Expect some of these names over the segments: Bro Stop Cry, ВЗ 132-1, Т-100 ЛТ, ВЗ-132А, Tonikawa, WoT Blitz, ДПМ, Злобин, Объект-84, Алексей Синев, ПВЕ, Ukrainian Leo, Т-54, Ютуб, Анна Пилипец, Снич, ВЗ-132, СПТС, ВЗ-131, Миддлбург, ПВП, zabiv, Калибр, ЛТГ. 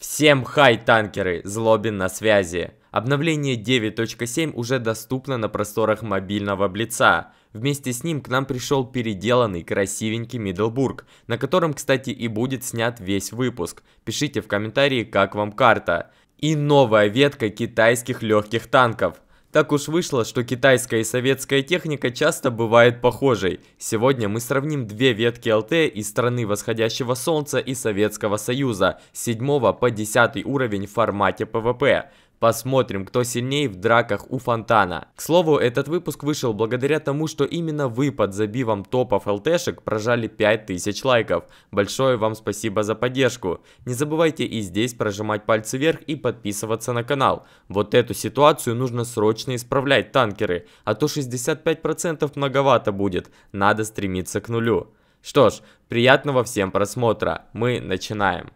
Всем хай, танкеры! Злобин на связи. Обновление 9.7 уже доступно на просторах мобильного Блица. Вместе с ним к нам пришел переделанный красивенький Миддлбург, на котором, кстати, и будет снят весь выпуск. Пишите в комментарии, как вам карта. И новая ветка китайских легких танков. Так уж вышло, что китайская и советская техника часто бывает похожей. Сегодня мы сравним две ветки ЛТ из страны восходящего солнца и Советского Союза, с 7 по 10 уровень в формате ПВП. Посмотрим, кто сильнее в драках у фонтана. К слову, этот выпуск вышел благодаря тому, что именно вы под забивом топов ЛТшек прожали 5000 лайков. Большое вам спасибо за поддержку. Не забывайте и здесь прожимать пальцы вверх и подписываться на канал. Вот эту ситуацию нужно срочно исправлять, танкеры, а то 65% многовато будет. Надо стремиться к нулю. Что ж, приятного всем просмотра. Мы начинаем.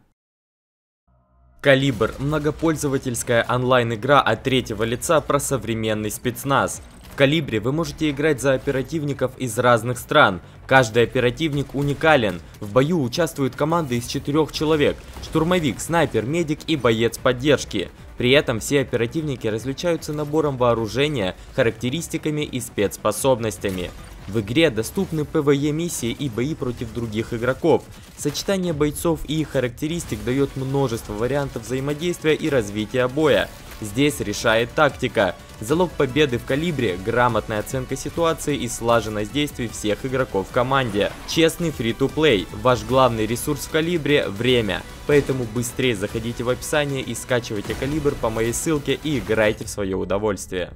Калибр – многопользовательская онлайн-игра от третьего лица про современный спецназ. В Калибре вы можете играть за оперативников из разных стран. Каждый оперативник уникален. В бою участвуют команды из 4 человек – штурмовик, снайпер, медик и боец поддержки. При этом все оперативники различаются набором вооружения, характеристиками и спецспособностями. В игре доступны ПВЕ-миссии и бои против других игроков. Сочетание бойцов и их характеристик дает множество вариантов взаимодействия и развития боя. Здесь решает тактика. Залог победы в Калибре – грамотная оценка ситуации и слаженность действий всех игроков в команде. Честный фри-то-плей. Ваш главный ресурс в Калибре – время. Поэтому быстрее заходите в описание и скачивайте Калибр по моей ссылке и играйте в свое удовольствие.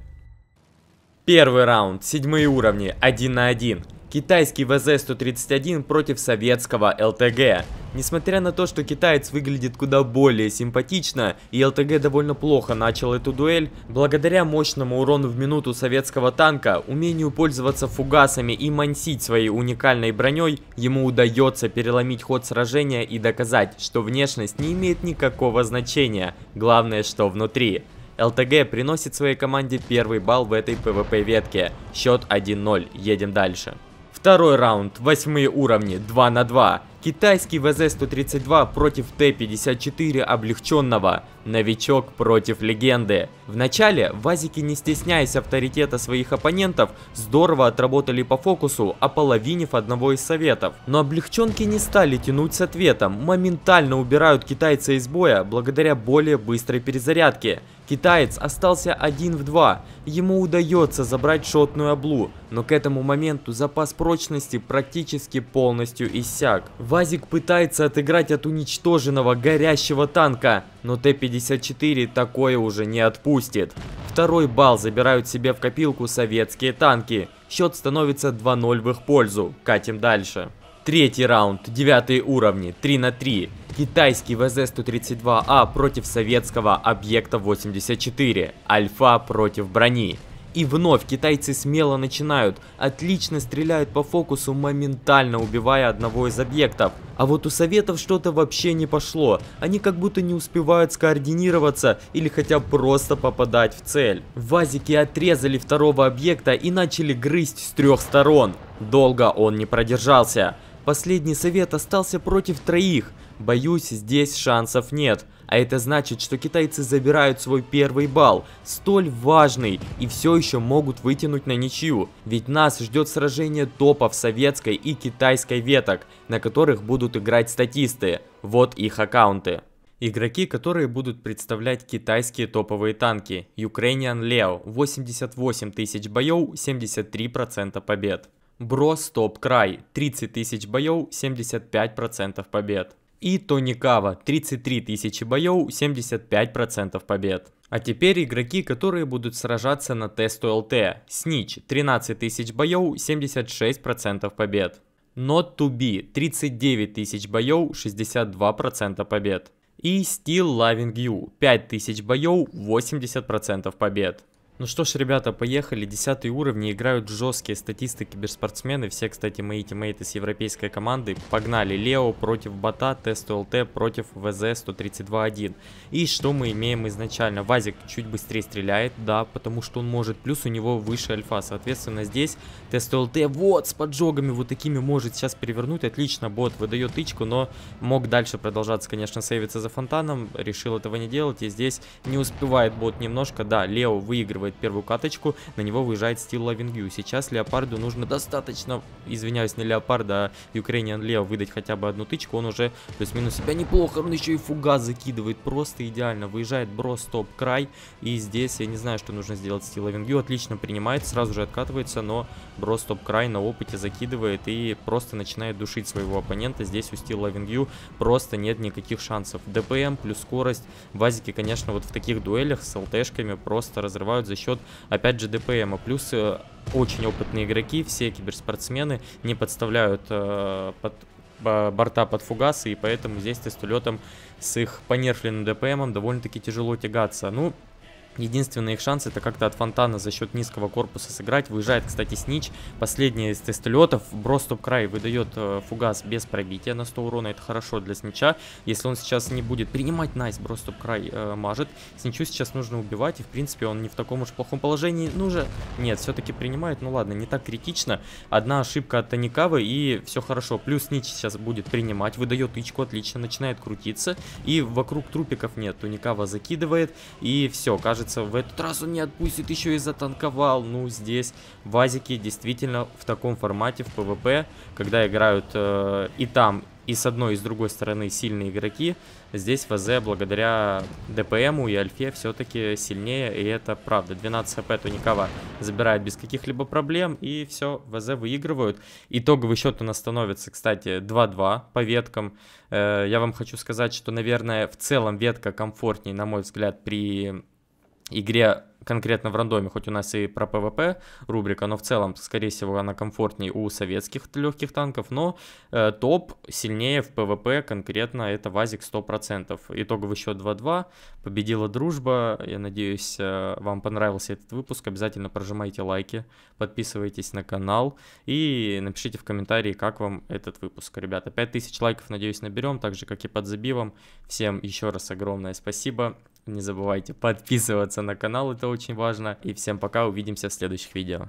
Первый раунд, 7 уровни, 1 на 1. Китайский ВЗ-131 против советского ЛТГ. Несмотря на то, что китаец выглядит куда более симпатично, и ЛТГ довольно плохо начал эту дуэль, благодаря мощному урону в минуту советского танка, умению пользоваться фугасами и мансить своей уникальной броней, ему удается переломить ход сражения и доказать, что внешность не имеет никакого значения, главное, что внутри. ЛТГ приносит своей команде первый балл в этой ПВП-ветке. Счет 1-0. Едем дальше. Второй раунд. 8 уровни. 2 на 2. Китайский ВЗ-132 против Т-54 облегченного. Новичок против легенды. Вначале вазики, не стесняясь авторитета своих оппонентов, здорово отработали по фокусу, ополовинив одного из советов. Но облегченки не стали тянуть с ответом, моментально убирают китайца из боя благодаря более быстрой перезарядке. Китаец остался 1 в 2, ему удается забрать шотную облу, но к этому моменту запас прочности практически полностью иссяк. Вазик пытается отыграть от уничтоженного горящего танка, но Т-54 такое уже не отпустит. Второй балл забирают себе в копилку советские танки, счет становится 2-0 в их пользу, катим дальше. Третий раунд, 9 уровни, 3 на 3. Китайский ВЗ-132А против советского Объекта-84. Альфа против брони. И вновь китайцы смело начинают, отлично стреляют по фокусу, моментально убивая одного из объектов. А вот у советов что-то вообще не пошло, они как будто не успевают скоординироваться или хотя бы просто попадать в цель. Вазики отрезали второго объекта и начали грызть с 3 сторон. Долго он не продержался. Последний совет остался против 3. Боюсь, здесь шансов нет. А это значит, что китайцы забирают свой первый балл, столь важный, и все еще могут вытянуть на ничью. Ведь нас ждет сражение топов советской и китайской веток, на которых будут играть статисты. Вот их аккаунты. Игроки, которые будут представлять китайские топовые танки. Ukrainian Leo, 88 тысяч боев, 73% побед. Bro Stop Cry, 30 тысяч боев, 75% побед. И Tonikawa, 33 тысячи боев, 75% побед. А теперь игроки, которые будут сражаться на Т-100 ЛТ. Снич, 13 тысяч боев, 76% побед. Not to be, 39 тысяч боев, 62% побед. И Steel Loving, 5 тысяч боев, 80% побед. Ну что ж, ребята, поехали. 10 уровни, играют жесткие статисты, киберспортсмены. Все, кстати, мои тиммейты с европейской команды. Погнали. Лео против бота, Т-100 ЛТ против ВЗ 132-1. И что мы имеем изначально? Вазик чуть быстрее стреляет, да, потому что он может. Плюс у него выше альфа. Соответственно, здесь Т-100 ЛТ вот с поджогами вот такими может сейчас перевернуть. Отлично, бот выдает тычку, но мог дальше продолжаться, конечно, сейвиться за фонтаном. Решил этого не делать. И здесь не успевает бот немножко. Да, Лео выигрывает первую каточку, на него выезжает Steel Loving. Сейчас Леопарду нужно достаточно, извиняюсь, не Леопарда, а Ukrainian Leo выдать хотя бы одну тычку. Он уже плюс-минус себя неплохо, он еще и фугас закидывает, просто идеально. Выезжает Bro Stop Cry, и здесь я не знаю, что нужно сделать Steel Loving. Отлично принимает, сразу же откатывается, но Bro Stop Cry на опыте закидывает и просто начинает душить своего оппонента. Здесь у Steel Loving просто нет никаких шансов. ДПМ плюс скорость. Вазики, конечно, вот в таких дуэлях с ЛТшками просто разрывают за счет, опять же, ДПМа. Плюс очень опытные игроки, все киберспортсмены, не подставляют борта под фугасы, и поэтому здесь тестулетом с их понерфленным ДПМом довольно-таки тяжело тягаться. Ну, единственный их шанс — это как-то от фонтана за счет низкого корпуса сыграть. Выезжает, кстати, Снич. Последний из тестолетов. Bro Stop Cry выдает фугас без пробития на 100 урона. Это хорошо для Снича. Если он сейчас не будет принимать, найс, Bro Stop Cry мажет. Сничу сейчас нужно убивать. И, в принципе, он не в таком уж плохом положении. Ну же, нет, все-таки принимает. Ну ладно, не так критично. Одна ошибка от Тоникавы, и все хорошо. Плюс Снич сейчас будет принимать. Выдает тычку, отлично. Начинает крутиться. И вокруг трупиков нет. Тоникава закидывает. И все, кажется, в этот раз он не отпустит, еще и затанковал. Ну, здесь вазики действительно в таком формате, в ПВП, когда играют и там, и с одной, и с другой стороны сильные игроки. Здесь ВЗ благодаря ДПМу и альфе все-таки сильнее, и это правда. 12 хп Tonikawa забирает без каких-либо проблем, и все, ВЗ выигрывают. Итоговый счет у нас становится, кстати, 2-2 по веткам. Я вам хочу сказать, что, наверное, в целом ветка комфортнее, на мой взгляд, при игре конкретно в рандоме, хоть у нас и про ПВП рубрика, но в целом, скорее всего, она комфортнее у советских легких танков, но топ сильнее в ПВП, конкретно это Вазик 100%. Итоговый счет 2-2, победила дружба. Я надеюсь, вам понравился этот выпуск. Обязательно прожимайте лайки, подписывайтесь на канал и напишите в комментарии, как вам этот выпуск. Ребята, 5000 лайков, надеюсь, наберем, так же, как и под забивом. Всем еще раз огромное спасибо. Не забывайте подписываться на канал, это очень важно. И всем пока, увидимся в следующих видео.